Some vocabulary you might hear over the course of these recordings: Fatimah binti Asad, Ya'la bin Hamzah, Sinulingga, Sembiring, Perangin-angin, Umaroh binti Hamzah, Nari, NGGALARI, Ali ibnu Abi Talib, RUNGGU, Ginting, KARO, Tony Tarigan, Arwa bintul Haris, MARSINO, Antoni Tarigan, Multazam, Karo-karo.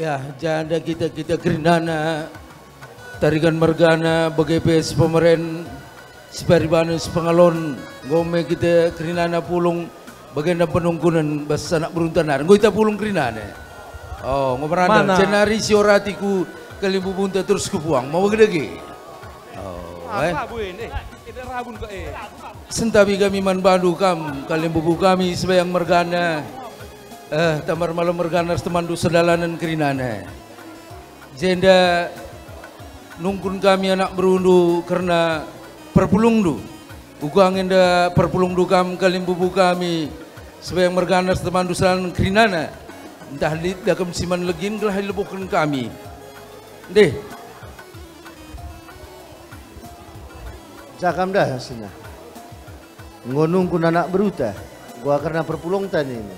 Ya, janda kita gerindana, tarikan mergana, BGPS pemeren, separibanus pengalon, gome kita gerindana pulung, bagian penungkunan, bahasa anak beruntanar, gue kita pulung gerindana. Oh, ngomorana, jenari sioratiku, kelimpu bunta terus kepuang, mau gedegi. Oh, kita rabun ke sentabi kami man bandu kam, kelimpu kami sebayang mergana. Tamar malam merganas temandu sedalanan kerinana. Jenda nungkun kami anak berundu karena perpulungdu. Ugang enda perpulungdu kam kalimbubu kami sebayang merganas temandu sedalanan kerinana. Entah di dakam siman legin kelah dilebukan kami. Deh. Cakam dah hasilnya. Ngonungkun anak beruta. Gua karena perpulung tani ini.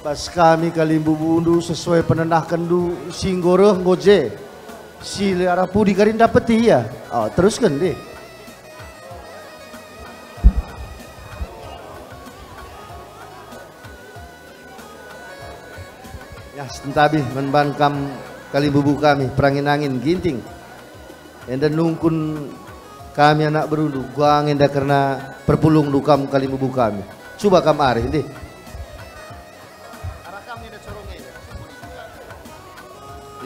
Pas kami kalimbu bundu sesuai penenah kendu singgoreh ngoje sile arapudi karin dapeti ya. Oh, teruskan deh. Ya sentabih menbangkam kalimbu kami perangin angin ginting. Enda nungkun kami anak berundu guang enda karena perpulung dukam kalimbu kami. Coba kam arih deh.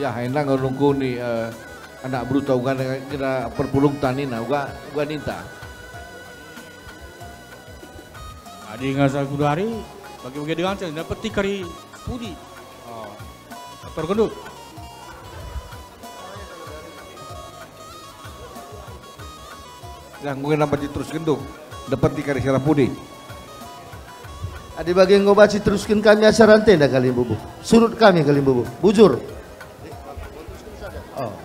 Ya, enak nunggu nih anak bruto bukan kira perpulung tanina, bukan ninta. Adi ngasal kudari, bagi-bagi dengan saya dapat tikari pudi. Oh, terkendut. Yang mungkin dapat terus gendung, dapat tikari sirap pudi. Adi bagi ngobaci teruskan kami asarante dah kali bubu, surut kami kali bubu, bujur.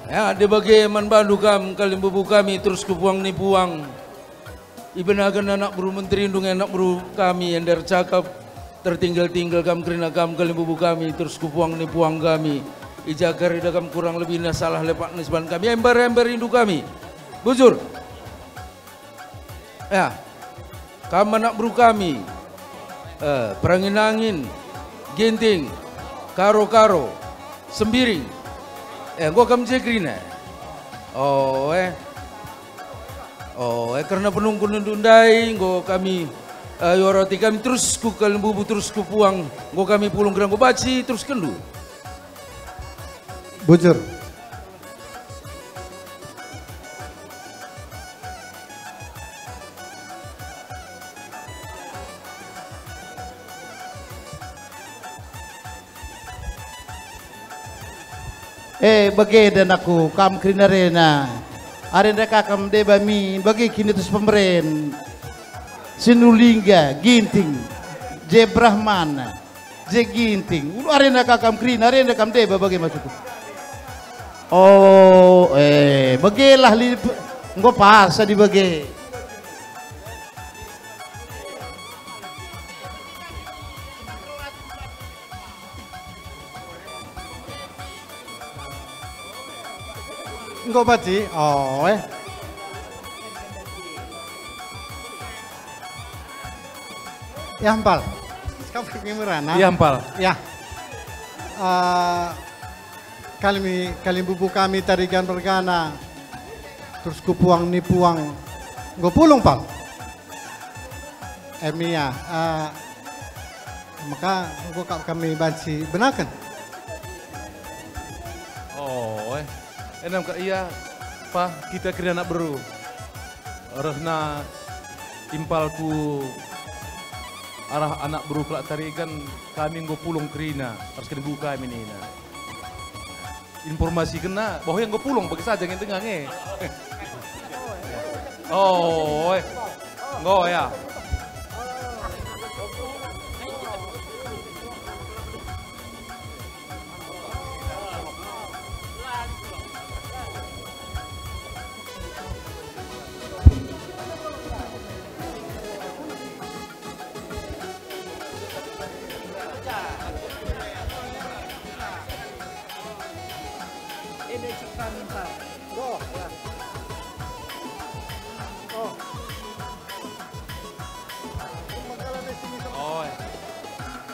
Ya, ada bagi manbandu kam kalimbubu kami terus kepuang ni puang. Iben agen anak buru menteri indung anak buru kami yang cakap tertinggal-tinggal kam kerina kam kalimbubu kami terus kepuang ni puang kami. Ijaga rida kam kurang lebih nasalah lepak nisban kami ember-ember indung kami. Bujur. Ya. Kam anak buru kami. Perangin-angin, ginting, karo-karo, sembiring. Gua kam cekrina. Karena penungkun dundai, gua kami yoroti kami terus ku kalimbubu terus ku puang, gua kami pulung gerang gua baci terus kendu. Bujur. Bagi dan aku kam krinarena arenda kakam debami bagi kini terus pemeren Sinulingga ginting je Brahmana je ginting ulu arenda kakam krina arenda kam deba bagi maksudku. Bagilah li engko pasa dibagi. Engkau baci, ya ampal, kau pergi merana. Ya ampal, ya. Kalimbubu kami tarigan bergana, terus kupuang ni puang, engkau pulung pal. Mia, maka engkau kami baci benarkan. Enam kak iya, pa kita kira anak beru, rehna impalku arah anak beru kelak tarikan kami nggo pulung kerina harus kena buka ini nah. Informasi kena bahwa yang nggo pulung bagi saja yang tengah nge. Nggo ya.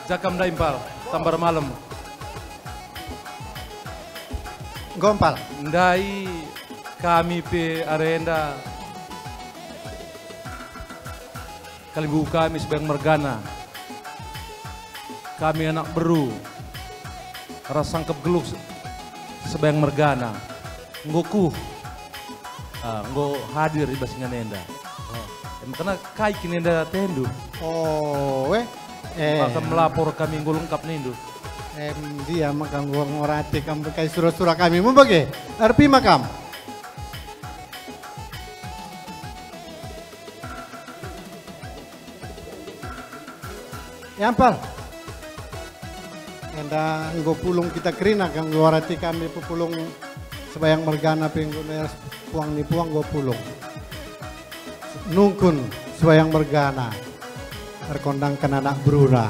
Jakam daimpal, tambar malam. Gompal. Ndai kami pe arenda. Kalibu kami sebang mergana. Kami anak beru. Rasangkep geluk sebang mergana. Ngoku. Ngo hadir di basingan nenda. Karena kai kini nenda tendu. Oh, maka melapor kami nggo lengkap nindu. Dia makam gua ngorati kamu pakai surah-surah kami mau bagai RP makam. Yampal. Anda nggo pulung kita kerina kang ngorati kami pulung sebayang mergana pengguner puang ni puang gua pulung. Nungkun sebayang mergana. Terkondangkan anak berura.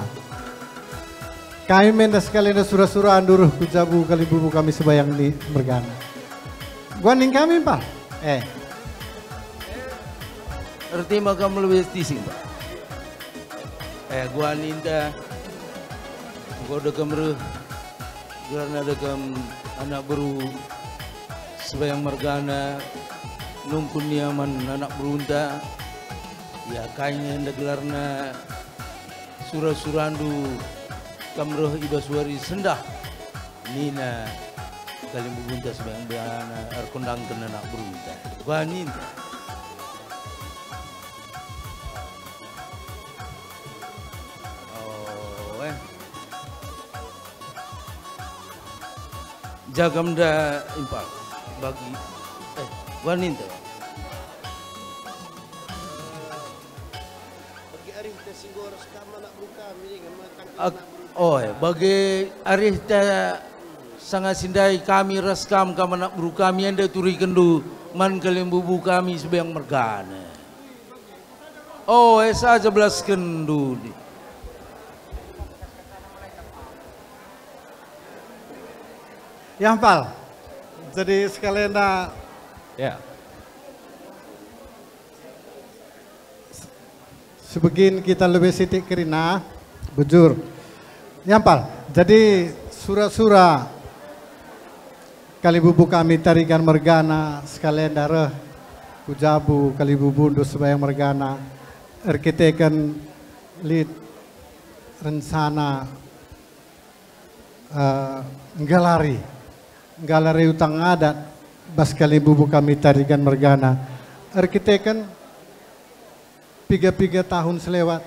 Kami minta sekali surah-surah anduruh kujabu kali bubu kami sebayang di mergana. Guaning kami pak. Erti makam lebih tising pak. Guaninda. Gua dekam ruh. Gerana dekam anak beru. Sebayang mergana. Nungkun nyaman anak berunta. Ya kayaknya ngegelarna surah-surandu kamroh ibaswari sendah nina kali buntas bayang bayana arkondang kenana berunta waninta jagamda impal bagi waninta bagi arih ta sangat sindai kami raskam kami anak buru kami anda turi kendu man kelim bubu kami sebayang mergana. Esa aja belas kendu. Yang pal. Jadi sekalian dah. Ya. Sebegin kita lebih sitik kerina, bujur. Nyampal, jadi surah-surah kali bubu kami tarikan mergana sekalian darah kujabu kali bubu undus sebayang mergana erkitekan lid rencana galari utang adat bas kali bubu kami tarikan mergana erkitekan 3 tahun selewat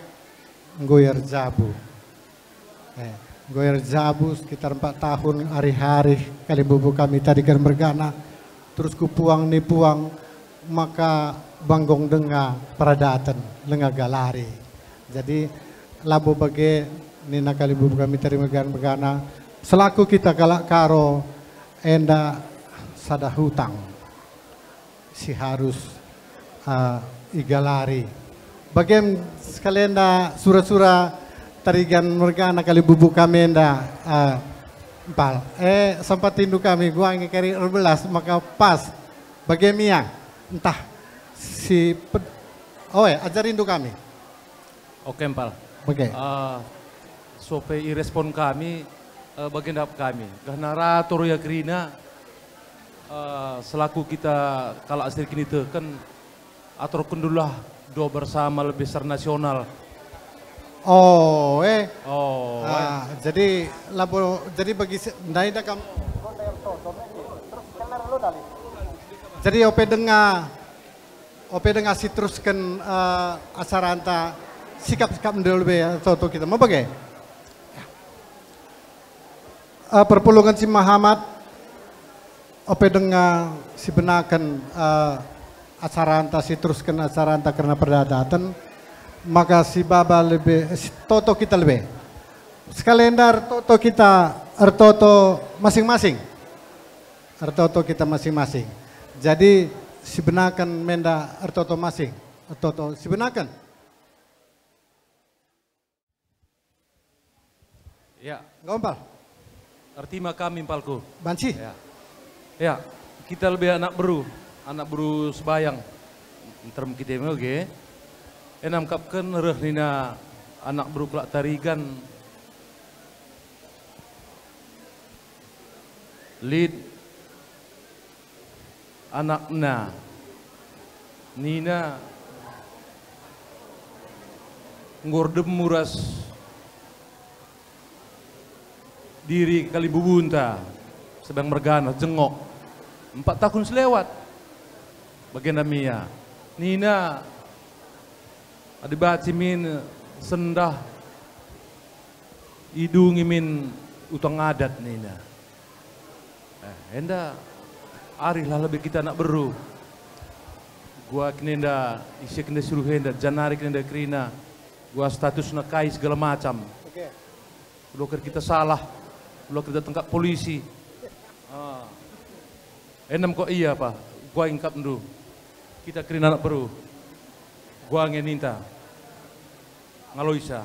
nggoyar jabu. Goyer jabu sekitar 4 tahun hari-hari kali bubu kami tadi kan bergana terus kupuang ni puang maka banggong denga peradatan lenga galari jadi labu bagai nina kali bubu kami tadi bergana selaku kita galak karo enda sadah hutang si harus igalari bagian sekalian dah surah-surah tarigan mergana kali bubu kami nda empal sempat tindu kami gua ngekari 11 maka pas bagi miang entah si ajarin tu kami oke empal oke sope irespon kami bagi ndap kami karena ratur ya kerina selaku kita kalau asir kini kan atur kundulah doa bersama lebih ser nasional. Jadi labo jadi bagi ndai da kam jadi ope denga si teruskan asaranta sikap ndol be toto kita mau bagai perpulungan si Muhammad ope denga si benakan asaranta si teruskan asaranta karena perdadatan maka si baba lebih si toto kita lebih skalendar toto kita ertoto masing-masing ertoto kita masing-masing jadi si benakan menda ertoto masing ertoto si benakan ya gompal artima kami palku banci ya kita lebih anak beru sebayang term kita oke enam kapken reh nina anak beruklak tarigan Lid anakna Nina ngordem muras diri kali bubunta sedang mergana jengok 4 tahun selewat bagian Mia Nina adibat simin sendah hidung imin utang adat Nina enda ari lah lebih kita nak beru gua kinenda isi kena suruh henda janari kinenda kerina gua status nakai segala macam. Okay. Bloker kita salah, bloker kita tengkap polisi. Enam kok iya pak, gua ingkap dulu. Kita kirim anak peru, gua ngeninta, ngaloisa.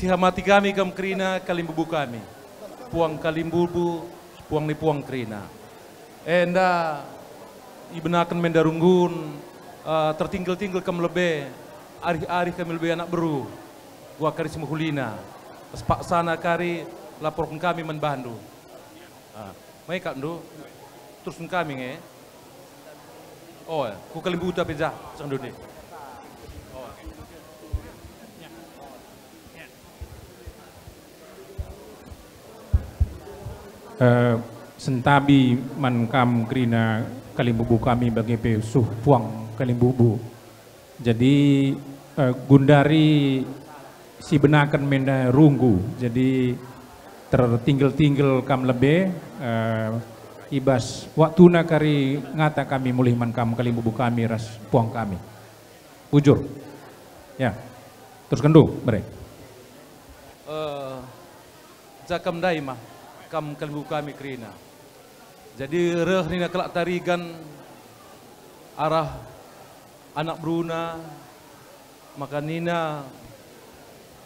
Sihamati kami kam kerina kalimbubu kami puang kalimbubu puang ni puang kerina enda ibenakan mendarunggun tertinggal-tinggal kam lebe arih-arih kami lebe anak beru gua kari semuhulina sepak sana kari laporkan kami men bandu mai kak ndu terusun kami nge oh ku kalimbubu tapi jah sendiri. Sentabi mankam kerina kalimbubu kami bagi pesuh puang kalimbubu. Jadi gundari si benakan menda runggu. Jadi tertinggal-tinggal kam lebe ibas waktuna kari ngata kami mulih mankam kalimbubu kami ras puang kami. Ujur. Ya. Terus kendu bare. Jakam daimah kam kalbu kami kerina. Jadi reh nina kelak tarigan arah anak bruna maka nina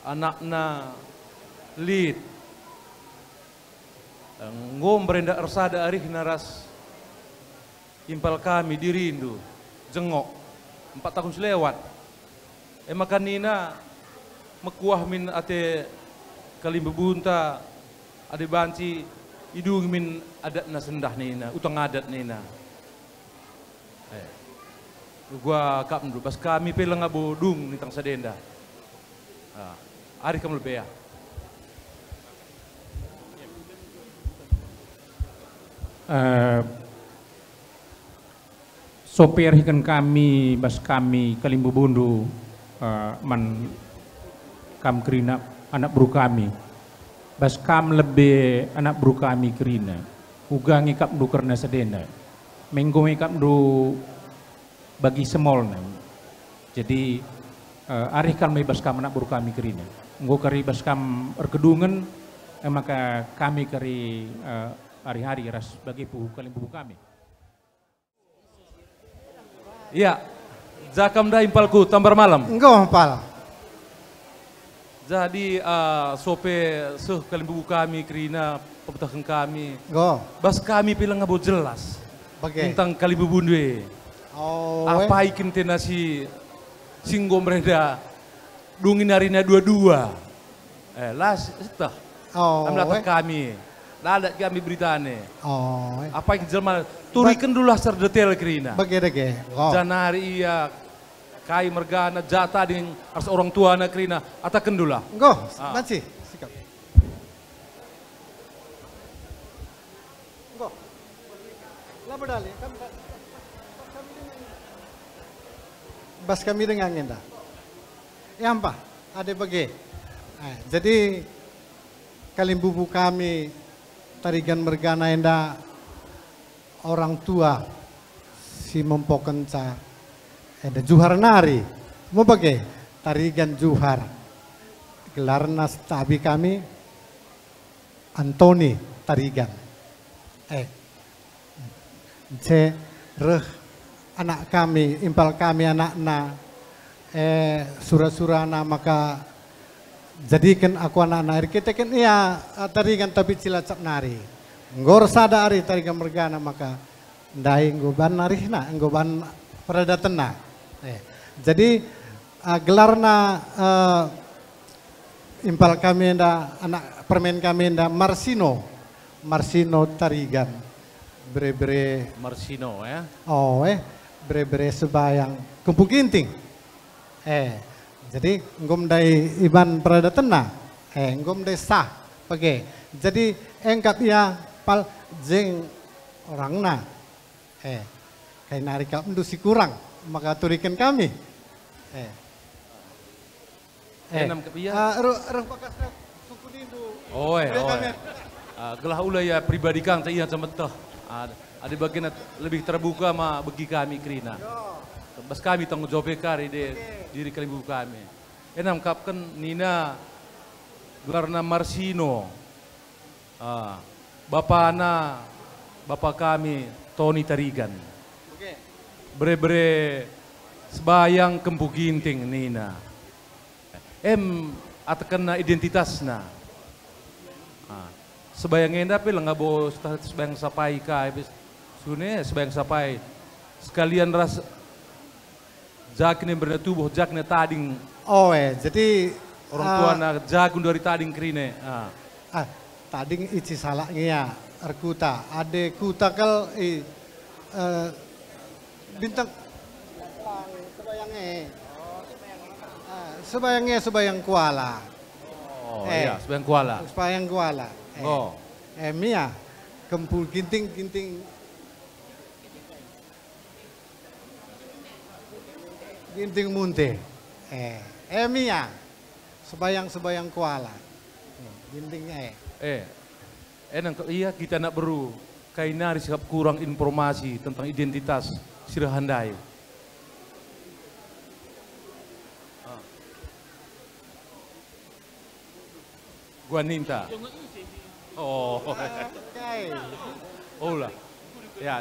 anakna lid ngom berenda ersada arih naras impal kami dirindu jengok 4 tahun selewat maka nina mekuah min ate kalimbebunta ada banci hidung min adat nasendah nina utang adat nina. Gua kap dulu pas kami pelang abu dung ni tang sedenda. Ari kamu lebih ya. Sopir hikan kami bas kami kalimbu bundu man kam kerina anak buru kami. Bas kam lebe anak buru kami kerina uga ngikap du kerna sedena menggo ngikap du bagi semolna jadi arih kan bebas kam anak buru kami kerina nggo kari bas kam erkedungen maka kami kari hari-hari ras bagi puhu kalimbubu kami iya jakam da impalku tambar malam nggo pala. Jadi sope seh kalimbubu kami kerina pemetakan kami. Go. Bas kami bilang ngabo jelas. Okay. Tentang kalimbubu ndwe. Oh. Apa ikin tenasi singgom reda dungin harina dua-dua. Las setah. Oh. Amlatak kami. Ladak kami beritane. Oh. Apa ikin jelma turikan dulu lah serdetail kerina. Bagi. Oh. Janari iya kai mergana jata dengan harus orang tua anak kerina atakan dulu lah. Enggak, nanti. Sikap. Enggak. Labadali. Bas kami dengan anda. Ya apa? Ada bagai. Jadi kalimbubu kami tarigan mergana anda orang tua si mempoken cah. Ada Juhar Nari, mau pakai tarigan Juhar, gelar nastabi kami, Antoni tarigan, jereh anak kami, impal kami anak-anak, surah-surah anak maka jadikan aku anak-anak, kita kan iya tadi kan tapi cilacap nari, ngor sadari tadi kan mergana maka ndai nggoban nari na, nggoban peredatan na, jadi gelarna impal kami nda anak permen kami nda Marsino tarigan bre-bre Marsino ya. Oh bre-bre sebayang kumpul ginting. Jadi ngom dai iban pradatena. Ngom dai sah pake. Jadi engkap ya pal jeng orangna. Kayak narik kap ndusi kurang maka turikan kami. Enam kepiya. Ruh pakasna suku dindu. Gelah ulaya pribadi kang iya cemetah ada bagian lebih terbuka ma bagi kami krina bas kami tanggung jawab kari diri kami buka kami enam kapkan nina gelarna Marsino bapak kami Tony Tarigan bre sebayang kempu ginting nina atakena identitasna sebayang endah pil nggak boleh sebayang sapai kai sune sebayang sapai sekalian ras jakne bernetubuh jakne tading jadi orang tua nak jagun dari tading krine tading ici salaknya erkuta ade kuta kal bintang sebayangnya sebayang kuala sebayang kuala Mia kempul ginting munte Mia sebayang kuala ginting iya kita nak beru kainari sikap kurang informasi tentang identitas sirahandai Guaninta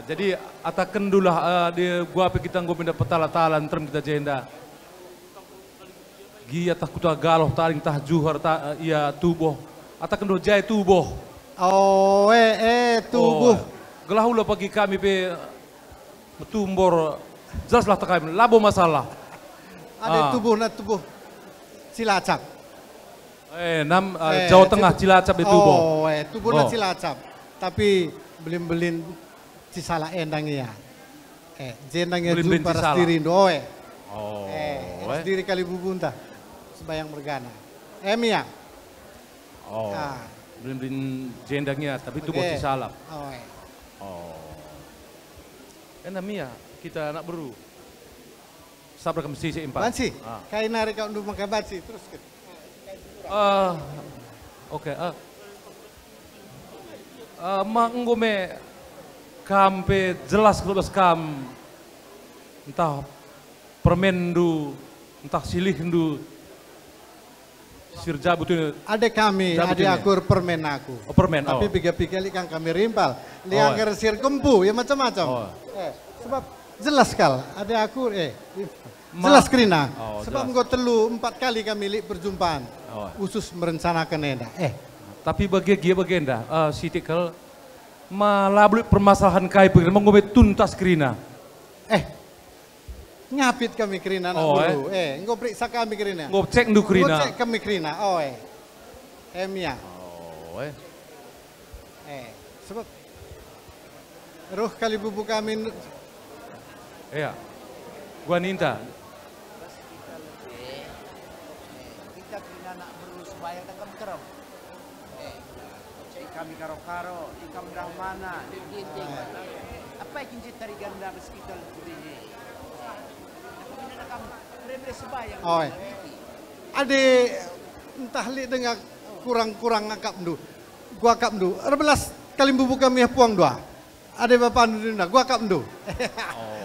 jadi atakan dulah di gua pikitang gua pindah petala-talan term kita jenda. Gia takuta galoh taring tah juhar ta iya tubuh. Atakan dulah jai tubuh. Tubuh. Gelah ulah pagi kami pe tumbor jelaslah takami labo masalah. Ada tubuh Cilacap. Jawa Tengah Cilacap itu boh. Tubuhnya Cilacap, tapi belin Cisala endang ya. Jendangnya jumpa sendiri doe. Sendiri kali bubunta sebayang mergana. Mia. Belin jendangnya, tapi tubuh Cisala. Mia, kita nak beru. Sabar kami sisi empat. Bansi, kain narik untuk makan bansi terus. Manggome kampe jelas kelebas kam entah permendu entah silihindu sirja butuh ada kami ada akur permen aku tapi pikir-pikir kan kami rimpal liangker sir kempu ya macam-macam sebab jelas kal ada akur jelas kerina, sebab engkau telu 4 kali kami lihat perjumpaan, khusus merencanakan enda. Tapi bagi enda, sitikal malablu permasalahan kai begini, menggombe tuntas kerina. Nyapit kami kerina nak dulu, engkau periksa kami kerina. Engkau cek dulu kerina. Engkau cek kami kerina, Mia. Sebab roh kali bubu kami. Guaninta. Kita kena nak berus bayar dengan kerem. Cik kami karo-karo, ikam dah mana? Apa yang kita dari ganda sekitar ini? Apa yang nak kamu beres bayar? Ade entah lihat dengan kurang akap dulu. Gua akap dulu. 11 kali bubuk kami puang dua. Ade bapa nunda. Gua akap dulu.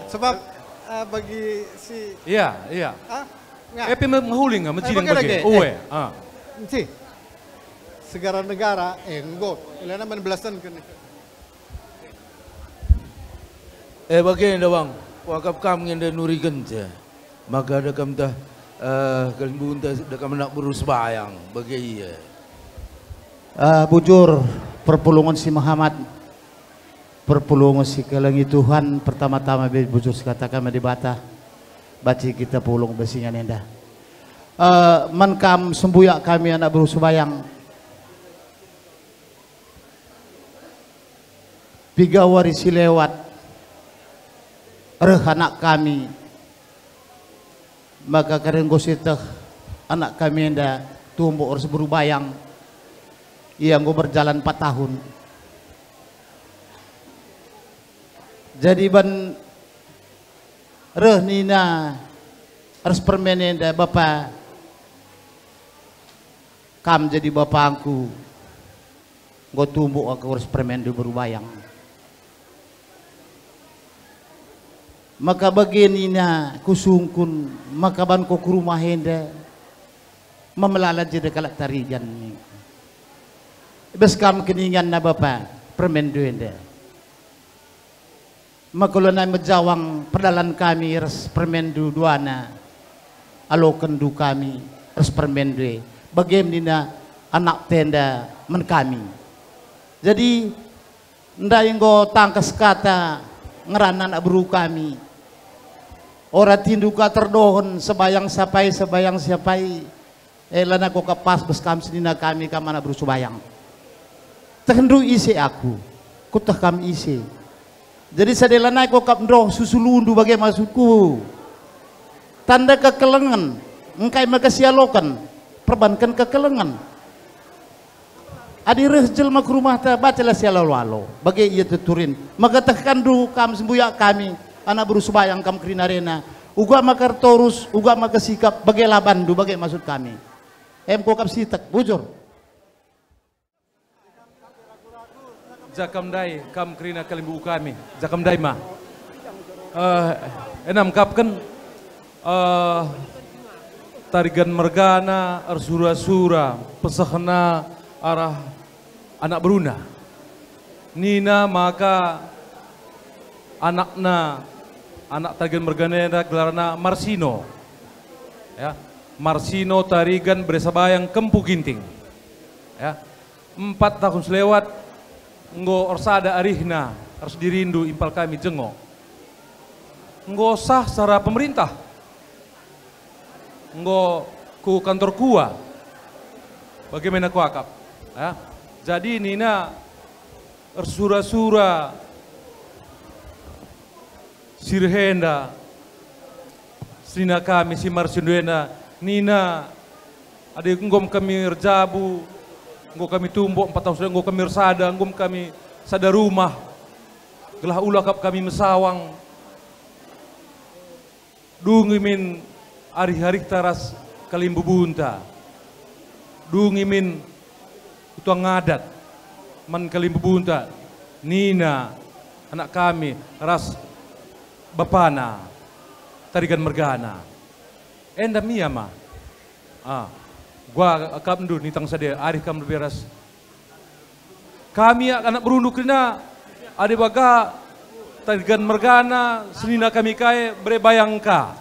Sebab bagi si iya epi menghuling nggak menjiling bagi segara negara enggo ilana menbelasan kene Bagian doang, wakap kam ngende nurigen je, maka ada kam dah kalbun dah kam nak berus bayang, bagai iya. Bujur perpulungan si Muhammad, perpulungan si kelangi Tuhan pertama-tama bujur sekatakan medibata, baci kita pulung besinya nenda. Menkam sembuyak kami anak berus bayang. Tiga warisi lewat. Reh anak kami, maka karenggositeh anak kami anda tumbuh harus berubayang, yang gue berjalan 4 tahun. Jadi ban reh nina harus permen anda bapa, kam jadi bapakku, gue tumbuh aku harus permen dia berubayang. Maka bagianina kusungkun maka ban ko rumah henda memelala jadi kalak tarian ni beskam keningan na bapa permendu henda maka lona mejawang perdalan kami res permendu duana alo kendu kami res permendu bagianina anak tenda men kami jadi nda yang go tangkas kata ngeranan abru kami orang tinduka terdohon sebayang sapai elana ko kapas beskam sedina kami kamana berusu bayang terhendu isi aku kutah kami isi jadi sadelana ko kap ndoh susulundu bagai masukku tanda kekelengan engkai makasialokan perbankan kekelengan adi rejel mak rumah ta bacalah sialawalo bagai ia tuturin maka tekandu kam sembuyak kami anak berusubayang kam krinarena uga makar torus uga makasikap bagai labandu bagai maksud kami emko kap sitak bujur jakam dai kam krina kalimbu kami jakam dai mah enam kapken tarigan mergana arsura-sura pesahna arah anak beruna nina maka anakna anak tarigan mergana gelarna Marsino ya Marsino tarigan beresabayang kempu ginting ya 4 tahun selewat nggo orsada arihna harus dirindu impal kami jengo nggo sah secara pemerintah nggo ku kantor kua bagaimana ku akap ya, jadi nina ersura-sura sirhenda sina kami si Marsinduena nina ada ngom kami rejabu ngom kami tumbuk 4 tahun sudah ngom kami resada ngom kami sada rumah gelah ulakap kami mesawang dungimin hari-hari taras kalimbu bunta dungimin tuang ngadat man kalimbu bunta nina anak kami ras bapana tarigan mergana enda miyama gua akam dulu nitang sadaya arih kam beres kami anak berunduk kena ade baga tarigan mergana senina kami kae berebayangka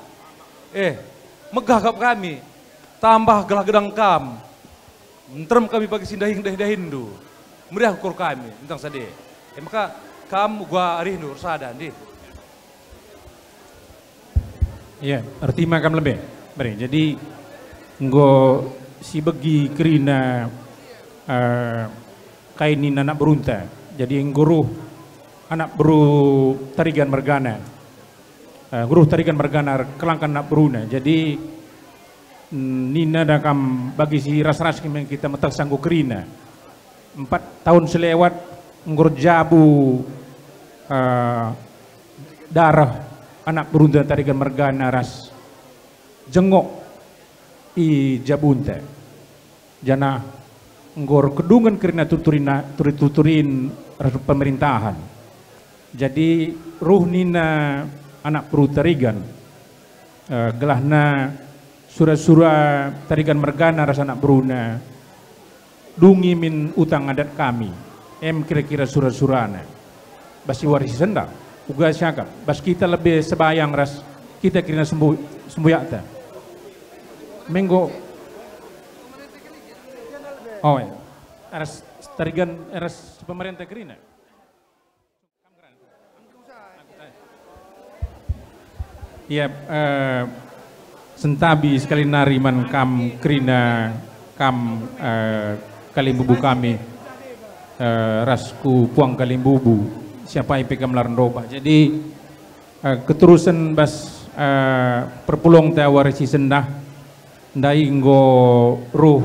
megah kap kami tambah gelah gedang kam menterem kami bagi sindahin dahindu meriah ukur kami tentang sade maka kamu gua arih nur sada ndi ya arti makam lebih bari jadi nggo si begi kerina kainin anak berunta jadi ngguruh anak beru tarigan mergana guruh tarigan mergana kelangkan anak beruna jadi nina dakam bagi si ras-ras kita metak sanggu kerina 4 tahun selewat nggur jabu darah anak berunda tarigan mergana ras jengok i jabunta jana nggur kedungan kerina tuturin pemerintahan jadi ruh nina anak peru tarigan gelahna sura-sura tarigan mergana rasa anak beruna dungi min utang adat kami kira-kira sura-surana basi warisi sendang uga syakap bas kita lebih sebayang ras kita kira sembuyata menggo oh ya ras tarigan ras pemerintah kira ya sentabi sekali nariman kam krina kam kalimbubu kami rasku puang kalimbubu siapa IPK melarndoba jadi keterusan bas perpulong tawarisi sendah ndai nggo ruh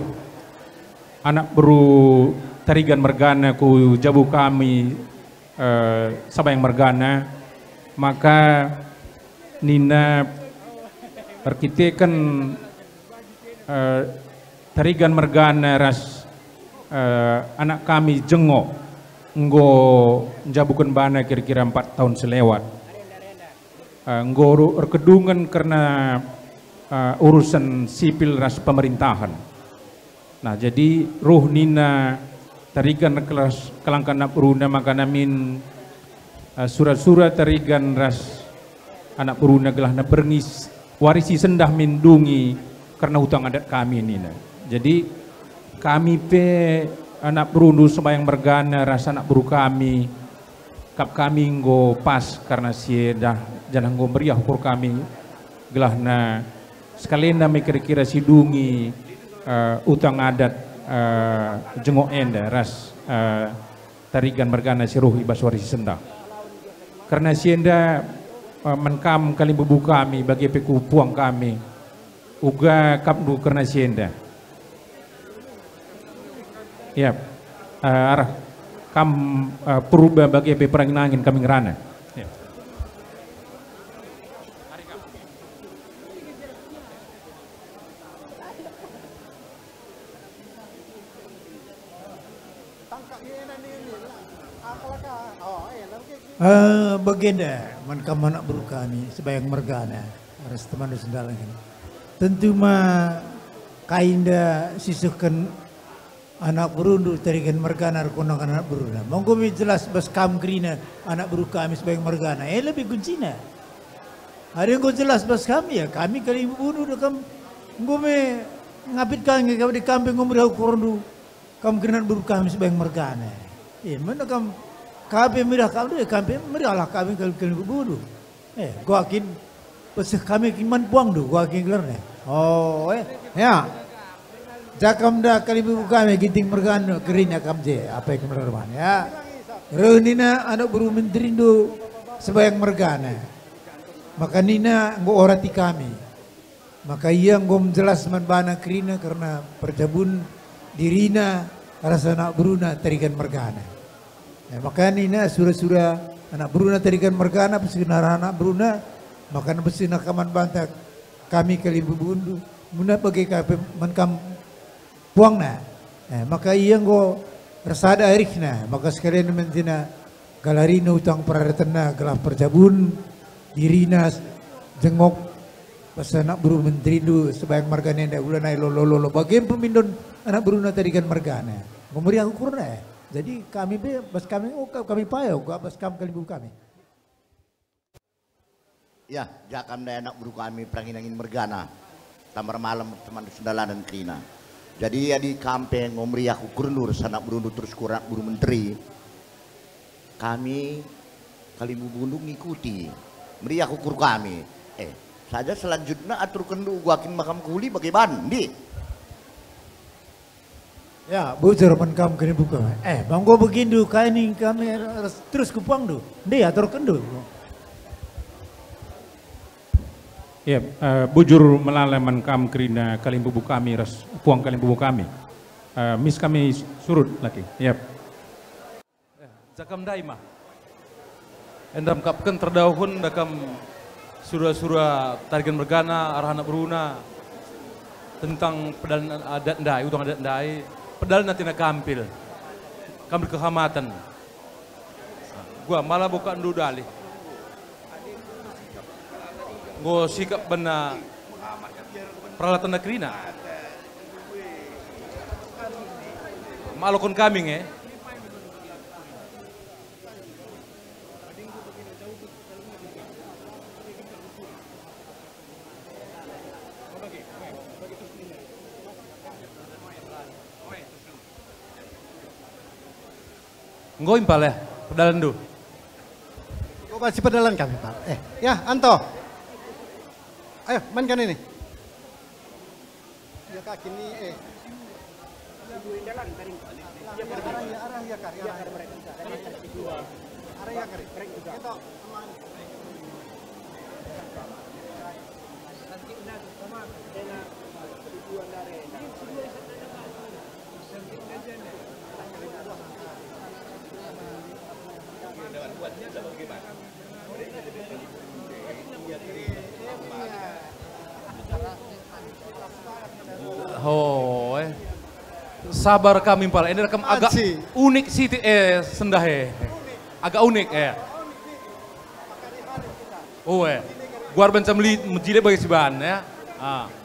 anak beru tarigan mergana ku jabu kami sabayang mergana maka nina perkitekan tarigan mergana ras anak kami jengok nggo jabukan bana kira-kira 4 tahun selewat nggo kedungan karena urusan sipil ras pemerintahan nah jadi ruh nina tarigan kelas kelangkana peruna maka namin surat-surat tarigan ras anak peruna gelahna pernis warisi sendah mindungi karena hutang adat kami nina jadi kami pe anak perundu sembayang mergana rasa anak buru kami kap kami nggo pas karena siedah jalan nggo meriah ukur kami gelahna sekalian nami kira-kira sidungi utang adat jengok enda ras tarigan mergana siruh ibas warisi sendah karena sienda menkam kali bubu kami bagi peku puang kami uga kapdu karena sienda ya arah kam perubah bagi perang angin kami ngerana ya. Begenda menkam anak buru kami sebayang mergana harus teman sendalang ini tentu mah kainda sisuhkan anak berundu tarikan mergana rekonang anak berundu monggo mi jelas bas kam krina anak buru kami sebagai mergana lebih kuncina hari engko jelas bas kami ya kami kali bunuh dekam monggo me ngapit kange di kampung ngomri korundu kam krina buru kami sebagai mergana mana kam kabe mirah kam de kampung merialah kami kali bunuh gua akin peseh kami kiman buang do gua akin gelarne oh ya Jakam dah kali buka megiting mergana kerinya kamje apa yang kemerdekaan ya. Renina anak buru menteri do sebayang mergana. Maka nina nggo orati kami. Maka ia nggo jelas manbana kerina karena perjabun dirina rasa anak buruna terikan mergana. Maka nina sura-sura anak buruna terikan mergana pesinara anak buruna maka pesinara kaman bantak kami kali bubundu muna bagi menkam buang na, maka iya nggo resada erik na, maka sekalian mentina galarina utang praretena gelah perjabun dirina jengok pasal anak buru menteri du sebayang margana ndak ulanai lolololo bagian pemindon anak buru na tadi kan margana memberi aku kurna jadi kami be bas kami oh kami payo gua bas kami kali bu kami ya jakam daya anak buru kami perangin angin mergana tamar malam teman sendala dan krina. Jadi ya di kampeng ngomri aku gubernur sanak berundu terus kurang buru menteri kami kali bubundu ngikuti meriah kukur kami saja selanjutnya atur kendu guakin makam kuli bagaimana di ya bujur menkam kini buka bangko begindu kaini kami terus kupang du di atur kendu ya bujur melalaman kam kerina kalimbubu kami ras puang kalimbubu kami mis kami surut lagi ya zakam daimah endam kapken terdahun dakam sura-sura target mergana arahana beruna tentang pedalan adat ndai utang adat ndai pedalan natina kampil kampil kehamatan gua malah buka ndu dalih go sikap benda peralatan negeri nak malukon kami Engko impal ya, pedalan do. Engko pasti pedalan kan impal. Ya Anto. Ayo mainkan ini. Ya kak ini oh, sabar kami Pak. Ini rekam agak unik sih sendah ya. Agak unik ya. Oh, guar bencam jile bagi siban ya.